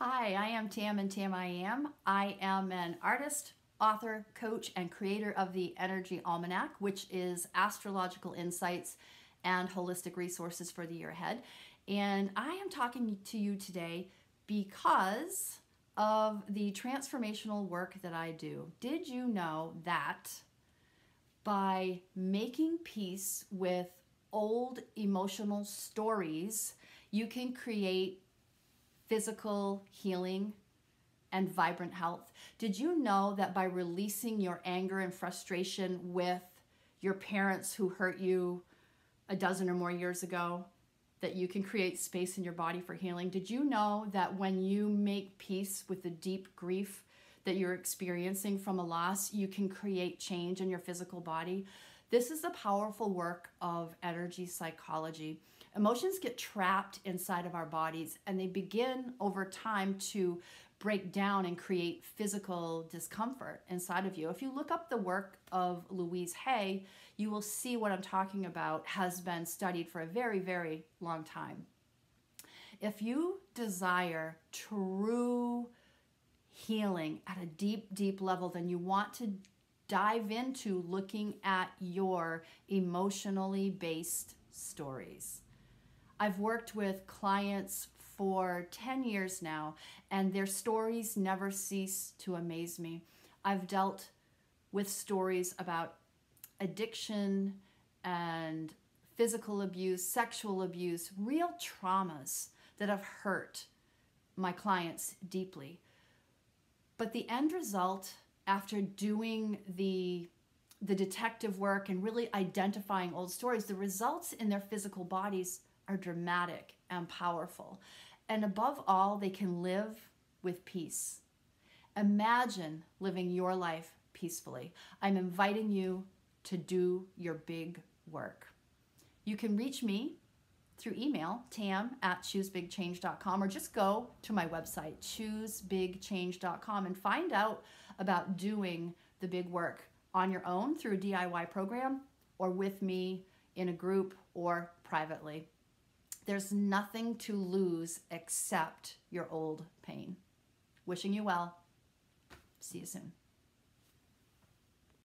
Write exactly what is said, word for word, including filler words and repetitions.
Hi, I am Tam, and Tam I Am. I am an artist, author, coach, and creator of the Energy Almanac, which is astrological insights and holistic resources for the year ahead. And I am talking to you today because of the transformational work that I do. Did you know that by making peace with old emotional stories, you can create physical healing and vibrant health? Did you know that by releasing your anger and frustration with your parents who hurt you a dozen or more years ago, that you can create space in your body for healing? Did you know that when you make peace with the deep grief that you're experiencing from a loss, you can create change in your physical body? This is the powerful work of energy psychology. Emotions get trapped inside of our bodies, and they begin over time to break down and create physical discomfort inside of you. If you look up the work of Louise Hay, you will see what I'm talking about has been studied for a very, very long time. If you desire true healing at a deep, deep level, then you want to dive into looking at your emotionally based stories. I've worked with clients for ten years now, and their stories never cease to amaze me. I've dealt with stories about addiction and physical abuse, sexual abuse, real traumas that have hurt my clients deeply. But the end result, after doing the the detective work and really identifying old stories, the results in their physical bodies are dramatic and powerful. And above all, they can live with peace. Imagine living your life peacefully. I'm inviting you to do your big work. You can reach me through email, tam at choose big change dot com, or just go to my website, choose big change dot com, and find out about doing the big work on your own through a D I Y program, or with me in a group, or privately. There's nothing to lose except your old pain. Wishing you well. See you soon.